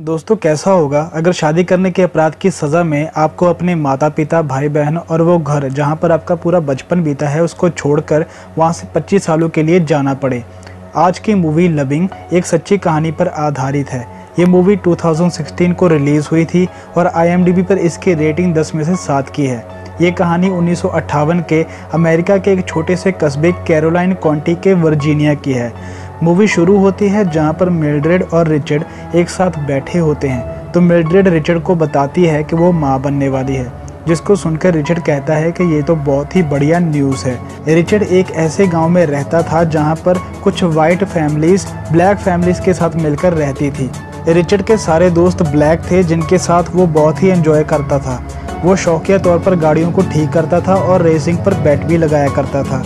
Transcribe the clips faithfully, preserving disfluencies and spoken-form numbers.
दोस्तों कैसा होगा अगर शादी करने के अपराध की सज़ा में आपको अपने माता पिता, भाई बहन और वो घर जहां पर आपका पूरा बचपन बीता है उसको छोड़कर वहां से पच्चीस सालों के लिए जाना पड़े। आज की मूवी लविंग एक सच्ची कहानी पर आधारित है। ये मूवी दो हज़ार सोलह को रिलीज़ हुई थी और आई एम डी बी पर इसकी रेटिंग दस में से सात की है। ये कहानी उन्नीस सौ अट्ठावन के अमेरिका के एक छोटे से कस्बे कैरोलाइन काउंटी के वर्जीनिया की है। मूवी शुरू होती है जहां पर मिल्ड्रेड और रिचर्ड एक साथ बैठे होते हैं, तो मिल्ड्रेड रिचर्ड को बताती है कि वो माँ बनने वाली है, जिसको सुनकर रिचर्ड कहता है कि ये तो बहुत ही बढ़िया न्यूज़ है। रिचर्ड एक ऐसे गांव में रहता था जहां पर कुछ वाइट फैमिलीज़ ब्लैक फैमिलीज़ के साथ मिलकर रहती थी। रिचर्ड के सारे दोस्त ब्लैक थे जिनके साथ वो बहुत ही एंजॉय करता था। वो शौकिया तौर पर गाड़ियों को ठीक करता था और रेसिंग पर बैट भी लगाया करता था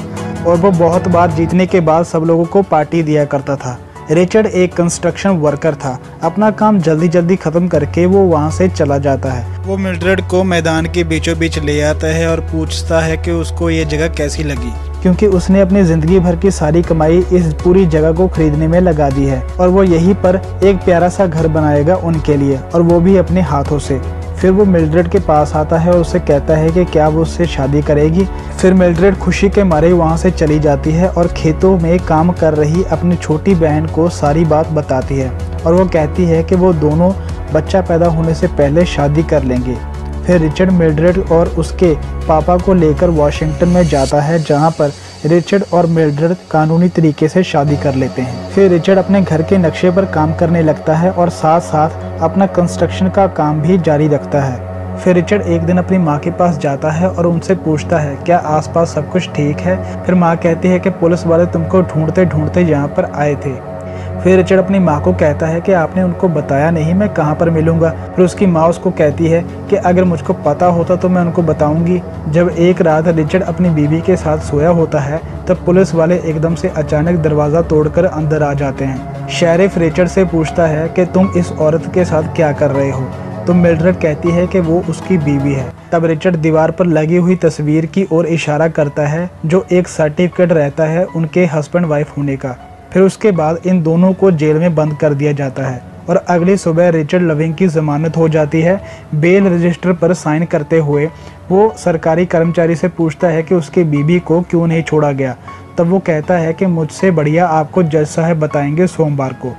और वो बहुत बार जीतने के बाद सब लोगों को पार्टी दिया करता था। रिचर्ड एक कंस्ट्रक्शन वर्कर था। अपना काम जल्दी जल्दी ख़त्म करके वो वहाँ से चला जाता है। वो मिल्ड्रेड को मैदान के बीचों बीच ले आता है और पूछता है कि उसको ये जगह कैसी लगी, क्योंकि उसने अपनी ज़िंदगी भर की सारी कमाई इस पूरी जगह को खरीदने में लगा दी है और वो यहीं पर एक प्यारा सा घर बनाएगा उनके लिए, और वो भी अपने हाथों से। फिर वो मिल्ड्रेड के पास आता है और उससे कहता है कि क्या वो उससे शादी करेगी। फिर मिल्ड्रेड खुशी के मारे वहाँ से चली जाती है और खेतों में काम कर रही अपनी छोटी बहन को सारी बात बताती है और वो कहती है कि वो दोनों बच्चा पैदा होने से पहले शादी कर लेंगे। फिर रिचर्ड मिल्ड्रेड और उसके पापा को लेकर वॉशिंगटन में जाता है जहाँ पर रिचर्ड और मिल्ड्रेड कानूनी तरीके से शादी कर लेते हैं। फिर रिचर्ड अपने घर के नक्शे पर काम करने लगता है और साथ साथ अपना कंस्ट्रक्शन का काम भी जारी रखता है। फिर रिचर्ड एक दिन अपनी माँ के पास जाता है और उनसे पूछता है क्या आसपास सब कुछ ठीक है। फिर माँ कहती है कि पुलिस वाले तुमको ढूंढते ढूंढते यहाँ पर आए थे। फिर रिचर्ड अपनी माँ को कहता है कि आपने उनको बताया नहीं मैं कहाँ पर मिलूँगा। फिर उसकी माँ उसको कहती है कि अगर मुझको पता होता तो मैं उनको बताऊँगी। जब एक रात रिचर्ड अपनी बीवी के साथ सोया होता है तब पुलिस वाले एकदम से अचानक दरवाज़ा तोड़कर अंदर आ जाते हैं। शेरिफ रिचर्ड से पूछता है कि तुम इस औरत के साथ क्या कर रहे हो, तो मिल्ड्रेड कहती है कि वो उसकी बीवी है। तब रिचर्ड दीवार पर लगी हुई तस्वीर की ओर इशारा करता है जो एक सर्टिफिकेट रहता है उनके हस्बैंड वाइफ होने का। फिर उसके बाद इन दोनों को जेल में बंद कर दिया जाता है और अगली सुबह रिचर्ड लविंग की ज़मानत हो जाती है। बेल रजिस्टर पर साइन करते हुए वो सरकारी कर्मचारी से पूछता है कि उसकी बीबी को क्यों नहीं छोड़ा गया। तब वो कहता है कि मुझसे बढ़िया आपको जज साहब बताएंगे सोमवार को।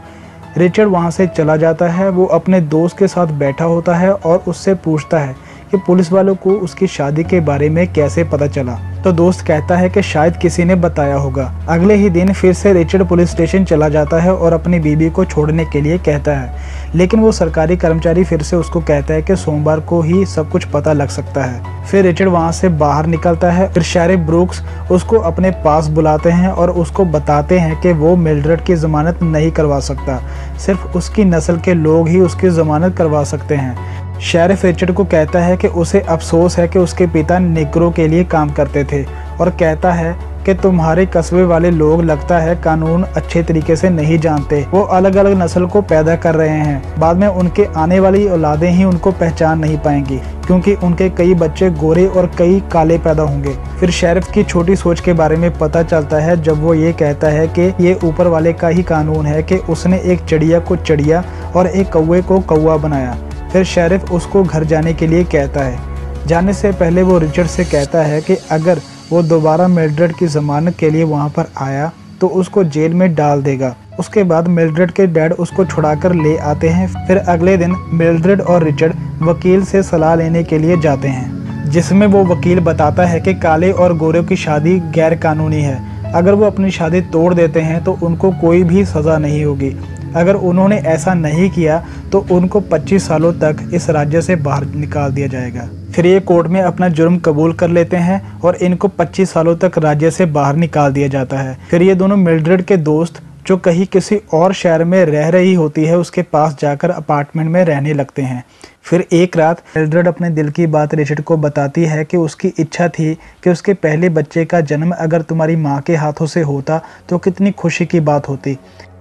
रिचर्ड वहाँ से चला जाता है। वो अपने दोस्त के साथ बैठा होता है और उससे पूछता है कि पुलिस वालों को उसकी शादी के बारे में कैसे पता चला, तो दोस्त कहता है कि शायद किसी ने बताया होगा। अगले ही दिन फिर से रिचर्ड पुलिस स्टेशन चला जाता है और अपनी बीबी को छोड़ने के लिए कहता है, लेकिन वो सरकारी कर्मचारी फिर से उसको कहता है कि सोमवार को ही सब कुछ पता लग सकता है। फिर रिचर्ड वहाँ से बाहर निकलता है। फिर शेरिफ ब्रूक्स उसको अपने पास बुलाते हैं और उसको बताते हैं कि वो मिल्ड्रेड की ज़मानत नहीं करवा सकता, सिर्फ उसकी नस्ल के लोग ही उसकी ज़मानत करवा सकते हैं। शेरिफ रिचर्ड को कहता है कि उसे अफसोस है कि उसके पिता निगरों के लिए काम करते थे और कहता है कि तुम्हारे कस्बे वाले लोग लगता है कानून अच्छे तरीके से नहीं जानते। वो अलग अलग नस्ल को पैदा कर रहे हैं, बाद में उनके आने वाली औलादें ही उनको पहचान नहीं पाएंगी क्योंकि उनके कई बच्चे गोरे और कई काले पैदा होंगे। फिर शेरिफ की छोटी सोच के बारे में पता चलता है जब वो ये कहता है कि ये ऊपर वाले का ही कानून है कि उसने एक चिड़िया को चिड़िया और एक कौवे को कौवा बनाया। फिर शेरिफ उसको घर जाने के लिए कहता है। जाने से पहले वो रिचर्ड से कहता है कि अगर वो दोबारा मिल्ड्रेड की ज़मानत के लिए वहाँ पर आया तो उसको जेल में डाल देगा। उसके बाद मिल्ड्रेड के डैड उसको छुड़ाकर ले आते हैं। फिर अगले दिन मिल्ड्रेड और रिचर्ड वकील से सलाह लेने के लिए जाते हैं, जिसमें वो वकील बताता है कि काले और गोरों की शादी गैर कानूनी है। अगर वो अपनी शादी तोड़ देते हैं तो उनको कोई भी सज़ा नहीं होगी। अगर उन्होंने ऐसा नहीं किया तो उनको पच्चीस सालों तक इस राज्य से बाहर निकाल दिया जाएगा। फिर ये कोर्ट में अपना जुर्म कबूल कर लेते हैं और इनको पच्चीस सालों तक राज्य से बाहर निकाल दिया जाता है। फिर ये दोनों मिल्ड्रेड के दोस्त जो कहीं किसी और शहर में रह रही होती है उसके पास जाकर अपार्टमेंट में रहने लगते हैं। फिर एक रात मिल्ड्रेड अपने दिल की बात रिचर्ड को बताती है कि उसकी इच्छा थी कि उसके पहले बच्चे का जन्म अगर तुम्हारी माँ के हाथों से होता तो कितनी खुशी की बात होती।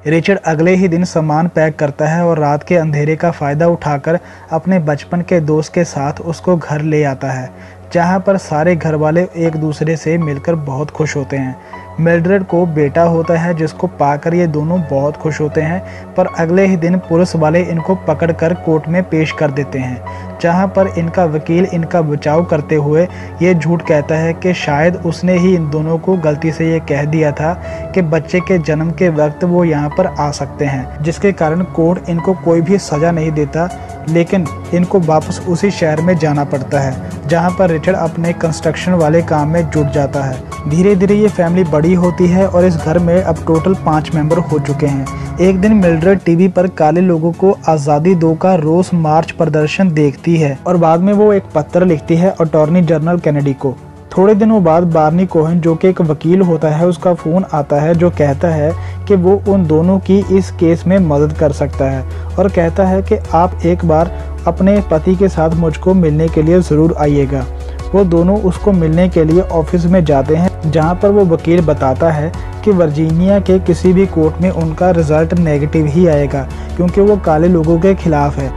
रिचर्ड अगले ही दिन सामान पैक करता है और रात के अंधेरे का फ़ायदा उठाकर अपने बचपन के दोस्त के साथ उसको घर ले आता है जहाँ पर सारे घर वाले एक दूसरे से मिलकर बहुत खुश होते हैं। मिल्ड्रेड को बेटा होता है जिसको पाकर ये दोनों बहुत खुश होते हैं, पर अगले ही दिन पुलिस वाले इनको पकड़कर कोर्ट में पेश कर देते हैं, जहाँ पर इनका वकील इनका बचाव करते हुए ये झूठ कहता है कि शायद उसने ही इन दोनों को गलती से ये कह दिया था कि बच्चे के जन्म के वक्त वो यहाँ पर आ सकते हैं, जिसके कारण कोर्ट इनको कोई भी सज़ा नहीं देता, लेकिन इनको वापस उसी शहर में जाना पड़ता है जहाँ पर रिचर्ड अपने कंस्ट्रक्शन वाले काम में जुट जाता है। धीरे धीरे ये फैमिली बड़ी होती है और इस घर में अब टोटल पाँच मेंबर हो चुके हैं। एक दिन मिल्ड्रेड टीवी पर काले लोगों को आज़ादी दो का रोस मार्च प्रदर्शन देखती है और बाद में वो एक पत्र लिखती है अटॉर्नी जनरल कैनेडी को। थोड़े दिनों बाद बर्नी कोहेन जो कि एक वकील होता है उसका फ़ोन आता है, जो कहता है कि वो उन दोनों की इस केस में मदद कर सकता है और कहता है कि आप एक बार अपने पति के साथ मुझको मिलने के लिए ज़रूर आइएगा। वो दोनों उसको मिलने के लिए ऑफिस में जाते हैं, जहां पर वो वकील बताता है कि वर्जीनिया के किसी भी कोर्ट में उनका रिज़ल्ट नेगेटिव ही आएगा क्योंकि वो काले लोगों के ख़िलाफ़ है,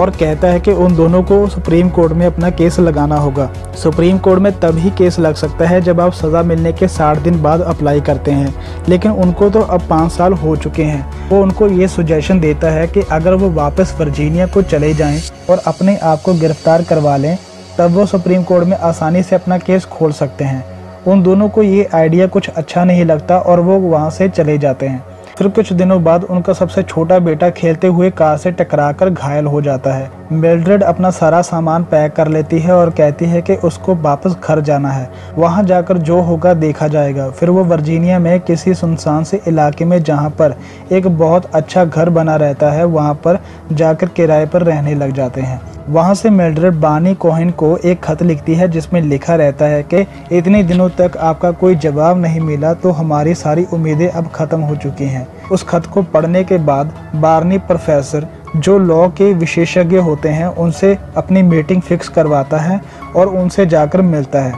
और कहता है कि उन दोनों को सुप्रीम कोर्ट में अपना केस लगाना होगा। सुप्रीम कोर्ट में तभी केस लग सकता है जब आप सज़ा मिलने के साठ दिन बाद अप्लाई करते हैं, लेकिन उनको तो अब पाँच साल हो चुके हैं। वो उनको ये सुजेशन देता है कि अगर वो वापस वर्जीनिया को चले जाएं और अपने आप को गिरफ्तार करवा लें तब वो सुप्रीम कोर्ट में आसानी से अपना केस खोल सकते हैं। उन दोनों को ये आइडिया कुछ अच्छा नहीं लगता और वो वहाँ से चले जाते हैं। फिर कुछ दिनों बाद उनका सबसे छोटा बेटा खेलते हुए कार से टकराकर घायल हो जाता है। मिल्ड्रेड अपना सारा सामान पैक कर लेती है और कहती है कि उसको वापस घर जाना है, वहां जाकर जो होगा देखा जाएगा। फिर वो वर्जीनिया में किसी सुनसान से इलाके में जहां पर एक बहुत अच्छा घर बना रहता है वहां पर जाकर किराए पर रहने लग जाते हैं। वहाँ से मिल्ड्रेड बर्नी कोहेन को एक खत लिखती है जिसमें लिखा रहता है कि इतने दिनों तक आपका कोई जवाब नहीं मिला तो हमारी सारी उम्मीदें अब ख़त्म हो चुकी हैं। उस खत को पढ़ने के बाद बर्नी प्रोफेसर जो लॉ के विशेषज्ञ होते हैं उनसे अपनी मीटिंग फिक्स करवाता है और उनसे जाकर मिलता है।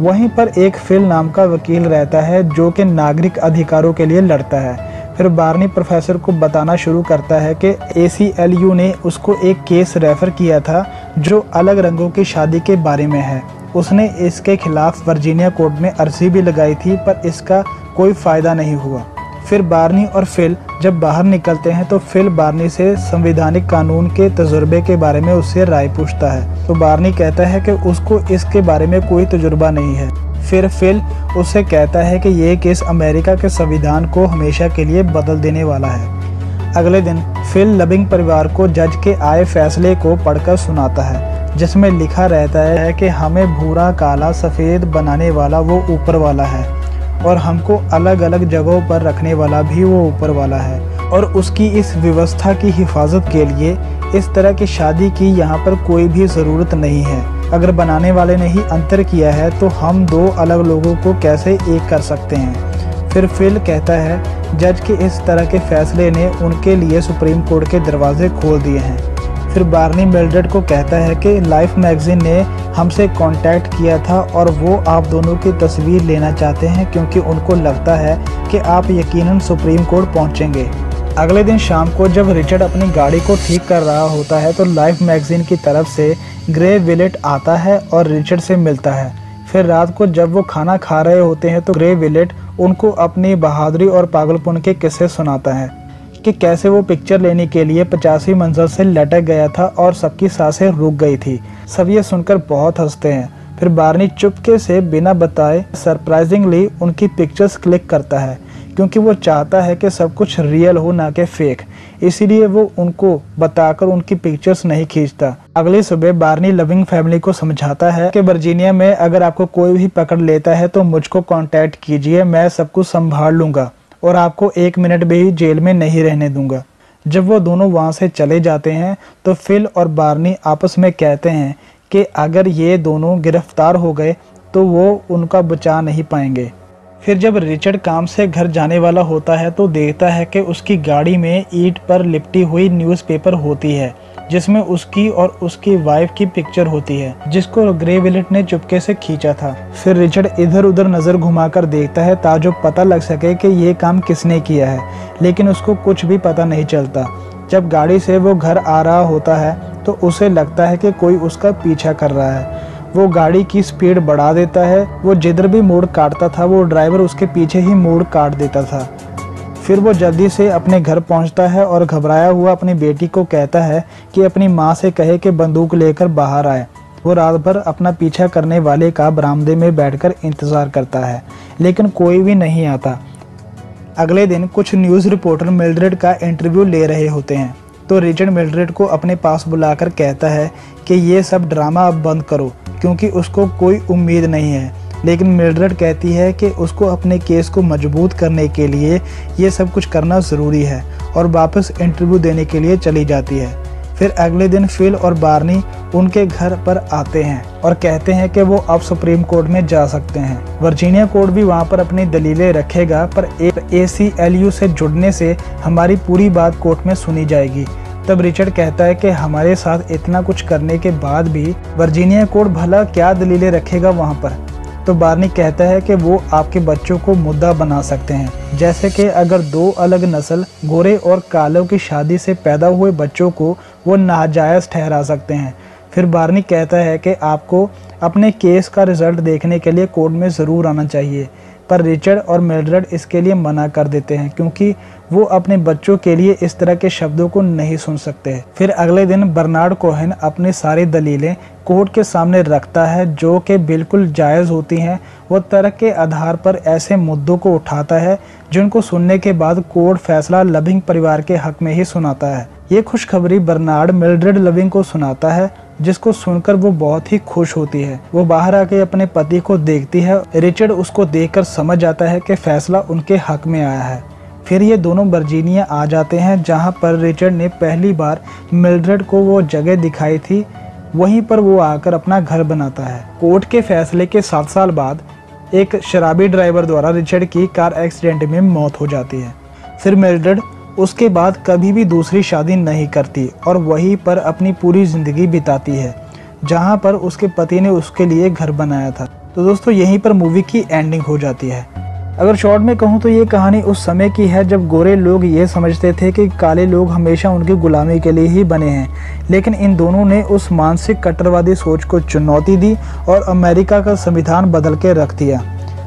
वहीं पर एक फिल नाम का वकील रहता है जो कि नागरिक अधिकारों के लिए लड़ता है। फिर बर्नी प्रोफेसर को बताना शुरू करता है कि ए सी एल यू ने उसको एक केस रेफ़र किया था जो अलग रंगों की शादी के बारे में है। उसने इसके खिलाफ वर्जीनिया कोर्ट में अर्जी भी लगाई थी पर इसका कोई फ़ायदा नहीं हुआ। फिर बर्नी और फिल जब बाहर निकलते हैं तो फिल बर्नी से संवैधानिक कानून के तजुर्बे के बारे में उससे राय पूछता है, तो बर्नी कहता है कि उसको इसके बारे में कोई तजुर्बा नहीं है। फिर फिल उससे कहता है कि ये केस अमेरिका के संविधान को हमेशा के लिए बदल देने वाला है। अगले दिन फिल लविंग परिवार को जज के आए फैसले को पढ़कर सुनाता है जिसमें लिखा रहता है कि हमें भूरा काला सफ़ेद बनाने वाला वो ऊपर वाला है और हमको अलग अलग जगहों पर रखने वाला भी वो ऊपर वाला है, और उसकी इस व्यवस्था की हिफाजत के लिए इस तरह की शादी की यहाँ पर कोई भी ज़रूरत नहीं है। अगर बनाने वाले ने ही अंतर किया है तो हम दो अलग लोगों को कैसे एक कर सकते हैं। फिर फिल कहता है जज के इस तरह के फैसले ने उनके लिए सुप्रीम कोर्ट के दरवाजे खोल दिए हैं। फिर बर्नी मिल्ड्रेड को कहता है कि लाइफ मैगज़ीन ने हमसे कांटेक्ट किया था और वो आप दोनों की तस्वीर लेना चाहते हैं क्योंकि उनको लगता है कि आप यकीनन सुप्रीम कोर्ट पहुंचेंगे। अगले दिन शाम को जब रिचर्ड अपनी गाड़ी को ठीक कर रहा होता है तो लाइफ मैगज़ीन की तरफ से ग्रे विलेट आता है और रिचर्ड से मिलता है। फिर रात को जब वो खाना खा रहे होते हैं तो ग्रे विलेट उनको अपनी बहादुरी और पागलपन के किस्से सुनाता है कि कैसे वो पिक्चर लेने के लिए पचासी मंजिल से लटक गया था और सबकी सांसें रुक गई थी। सब ये सुनकर बहुत हंसते हैं। फिर बर्नी चुपके से बिना बताए सरप्राइजिंगली उनकी पिक्चर्स क्लिक करता है क्योंकि वो चाहता है कि सब कुछ रियल हो ना कि फेक, इसीलिए वो उनको बताकर उनकी पिक्चर्स नहीं खींचता। अगली सुबह बर्नी लविंग फैमिली को समझाता है कि वर्जीनिया में अगर आपको कोई भी पकड़ लेता है तो मुझको कॉन्टैक्ट कीजिए, मैं सब कुछ संभाल लूँगा और आपको एक मिनट भी जेल में नहीं रहने दूंगा। जब वो दोनों वहाँ से चले जाते हैं तो फिल और बर्नी आपस में कहते हैं कि अगर ये दोनों गिरफ्तार हो गए तो वो उनका बचा नहीं पाएंगे। फिर जब रिचर्ड काम से घर जाने वाला होता है तो देखता है कि उसकी गाड़ी में ईंट पर लिपटी हुई न्यूज़पेपर होती है जिसमें उसकी और उसकी वाइफ की पिक्चर होती है जिसको ग्रे विलेट ने चुपके से खींचा था। फिर रिचर्ड इधर उधर नज़र घुमाकर देखता है ताजो पता लग सके कि ये काम किसने किया है, लेकिन उसको कुछ भी पता नहीं चलता। जब गाड़ी से वो घर आ रहा होता है तो उसे लगता है कि कोई उसका पीछा कर रहा है। वो गाड़ी की स्पीड बढ़ा देता है। वो जिधर भी मोड़ काटता था वो ड्राइवर उसके पीछे ही मोड़ काट देता था। फिर वो जल्दी से अपने घर पहुंचता है और घबराया हुआ अपनी बेटी को कहता है कि अपनी माँ से कहे कि बंदूक लेकर बाहर आए। वो रात भर अपना पीछा करने वाले का बरामदे में बैठकर इंतज़ार करता है, लेकिन कोई भी नहीं आता। अगले दिन कुछ न्यूज़ रिपोर्टर मिल्ड्रेड का इंटरव्यू ले रहे होते हैं तो रिचर्ड मिल्ड्रेड को अपने पास बुलाकर कहता है कि ये सब ड्रामा अब बंद करो, क्योंकि उसको कोई उम्मीद नहीं है। लेकिन मिल्ड्रेड कहती है कि उसको अपने केस को मजबूत करने के लिए ये सब कुछ करना ज़रूरी है और वापस इंटरव्यू देने के लिए चली जाती है। फिर अगले दिन फिल और बार्नी उनके घर पर आते हैं और कहते हैं कि वो अब सुप्रीम कोर्ट में जा सकते हैं। वर्जीनिया कोर्ट भी वहाँ पर अपनी दलीलें रखेगा, पर ए सी एल यू से जुड़ने से हमारी पूरी बात कोर्ट में सुनी जाएगी। तब रिचर्ड कहता है कि हमारे साथ इतना कुछ करने के बाद भी वर्जीनिया कोर्ट भला क्या दलीलें रखेगा वहाँ पर। तो बार्नी कहता है कि वो आपके बच्चों को मुद्दा बना सकते हैं, जैसे कि अगर दो अलग नस्ल गोरे और कालों की शादी से पैदा हुए बच्चों को वो नाजायज़ ठहरा सकते हैं। फिर बार्नी कहता है कि आपको अपने केस का रिज़ल्ट देखने के लिए कोर्ट में ज़रूर आना चाहिए, पर रिचर्ड और मिल्ड्रेड इसके लिए मना कर देते हैं क्योंकि वो अपने बच्चों के लिए इस तरह के शब्दों को नहीं सुन सकते। फिर अगले दिन बर्नार्ड कोहेन अपनी सारी दलीलें कोर्ट के सामने रखता है जो कि बिल्कुल जायज़ होती हैं। वो तर्क के आधार पर ऐसे मुद्दों को उठाता है जिनको सुनने के बाद कोर्ट फैसला लविंग परिवार के हक में ही सुनाता है। ये खुशखबरी बर्नार्ड मिल्ड्रेड लविंग को सुनाता है, जिसको सुनकर वो बहुत ही खुश होती है। वो बाहर आके अपने पति को देखती है। रिचर्ड उसको देखकर समझ जाता है कि फैसला उनके हक में आया है। फिर ये दोनों वर्जीनिया आ जाते हैं जहाँ पर रिचर्ड ने पहली बार मिल्ड्रेड को वो जगह दिखाई थी, वहीं पर वो आकर अपना घर बनाता है। कोर्ट के फैसले के सात साल बाद एक शराबी ड्राइवर द्वारा रिचर्ड की कार एक्सीडेंट में मौत हो जाती है। फिर मिल्ड्रेड उसके बाद कभी भी दूसरी शादी नहीं करती और वहीं पर अपनी पूरी ज़िंदगी बिताती है जहां पर उसके पति ने उसके लिए घर बनाया था। तो दोस्तों यहीं पर मूवी की एंडिंग हो जाती है। अगर शॉर्ट में कहूं तो ये कहानी उस समय की है जब गोरे लोग ये समझते थे कि काले लोग हमेशा उनकी गुलामी के लिए ही बने हैं, लेकिन इन दोनों ने उस मानसिक कट्टरवादी सोच को चुनौती दी और अमेरिका का संविधान बदल के रख दिया,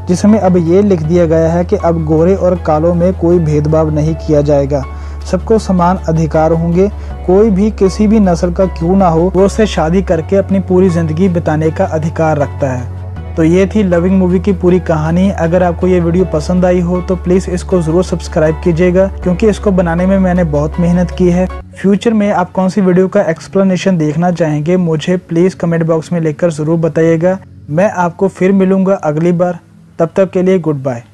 जिसमें अब ये लिख दिया गया है कि अब गोरे और कालों में कोई भेदभाव नहीं किया जाएगा, सबको समान अधिकार होंगे, कोई भी किसी भी नस्ल का क्यों ना हो वो उससे शादी करके अपनी पूरी ज़िंदगी बिताने का अधिकार रखता है। तो ये थी लविंग मूवी की पूरी कहानी। अगर आपको ये वीडियो पसंद आई हो तो प्लीज़ इसको ज़रूर सब्सक्राइब कीजिएगा, क्योंकि इसको बनाने में मैंने बहुत मेहनत की है। फ्यूचर में आप कौन सी वीडियो का एक्सप्लेनेशन देखना चाहेंगे मुझे प्लीज़ कमेंट बॉक्स में लिखकर ज़रूर बताइएगा। मैं आपको फिर मिलूँगा अगली बार, तब तक के लिए गुड बाय।